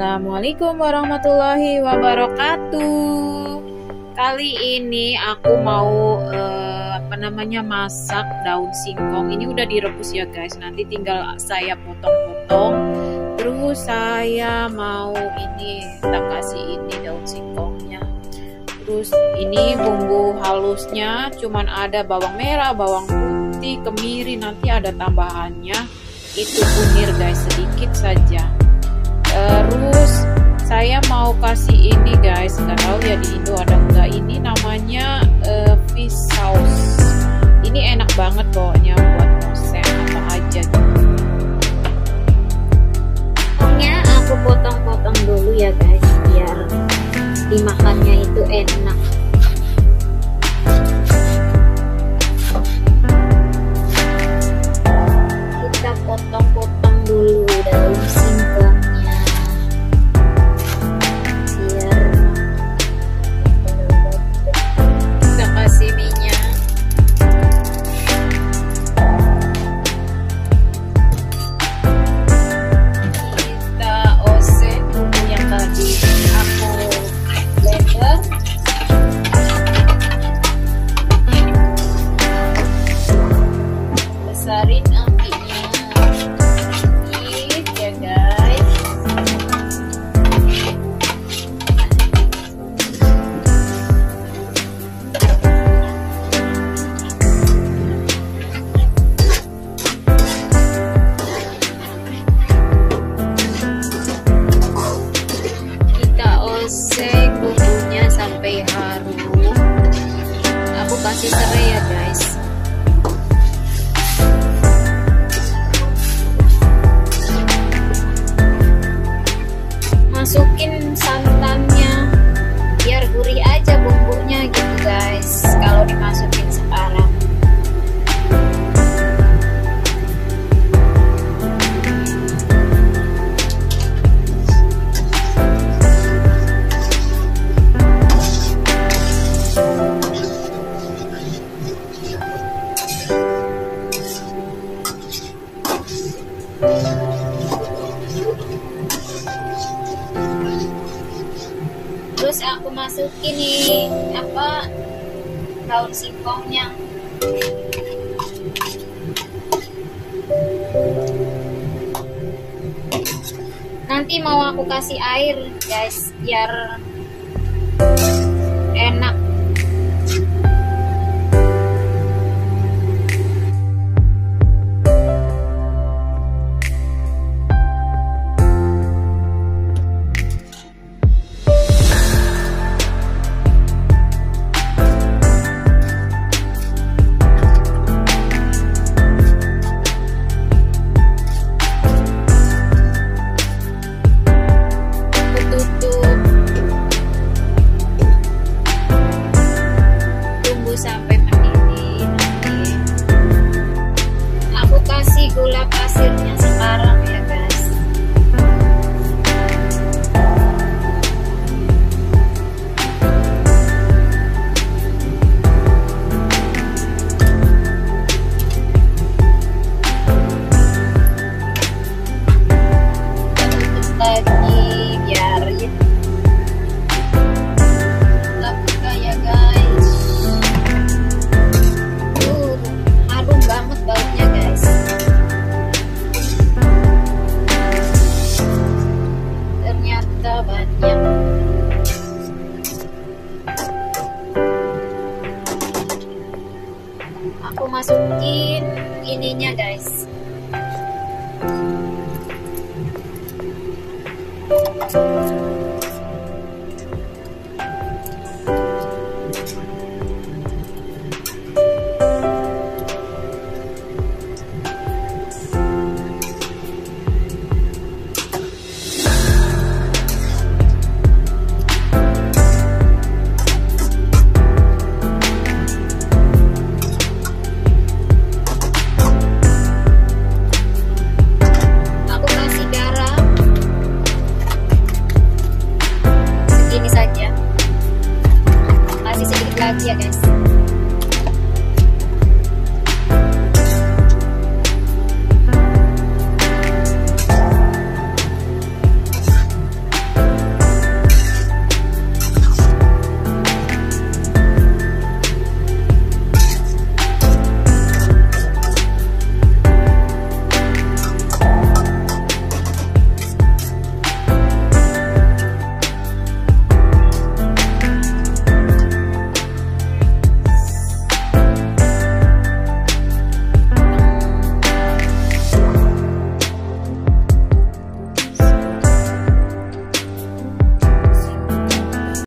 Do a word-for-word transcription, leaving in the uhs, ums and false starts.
Assalamualaikum warahmatullahi wabarakatuh. Kali ini aku mau eh, apa namanya masak daun singkong. Ini udah direbus ya guys. Nanti tinggal saya potong-potong. Terus saya mau ini kita kasih ini daun singkongnya. Terus ini bumbu halusnya cuman ada bawang merah, bawang putih, kemiri. Nanti ada tambahannya itu kunir guys, sedikit saja. Terus saya mau kasih ini guys, nggak tahu ya di Indo ada enggak, ini namanya uh, fish sauce. Ini enak banget pokoknya buat resep apa aja gitu. Pokoknya aku potong-potong dulu ya guys biar dimakannya itu enak. Kita potong-potong dulu daun singkong. Besarin apinya sedikit ya guys. Kita oseng bumbunya sampai harum. Aku kasih serai ya guys. Masukin santannya biar gurih aja bumbunya gitu guys kalau dimasukin sekarang. Terus aku masukin nih apa daun singkongnya. Nanti mau aku kasih air guys biar enak. Gula pasirnya sekarang ya guys. Tutup lagi biarin lapar ya guys. Uh, harum banget baunya guys. Banyak. Aku masukin ininya guys.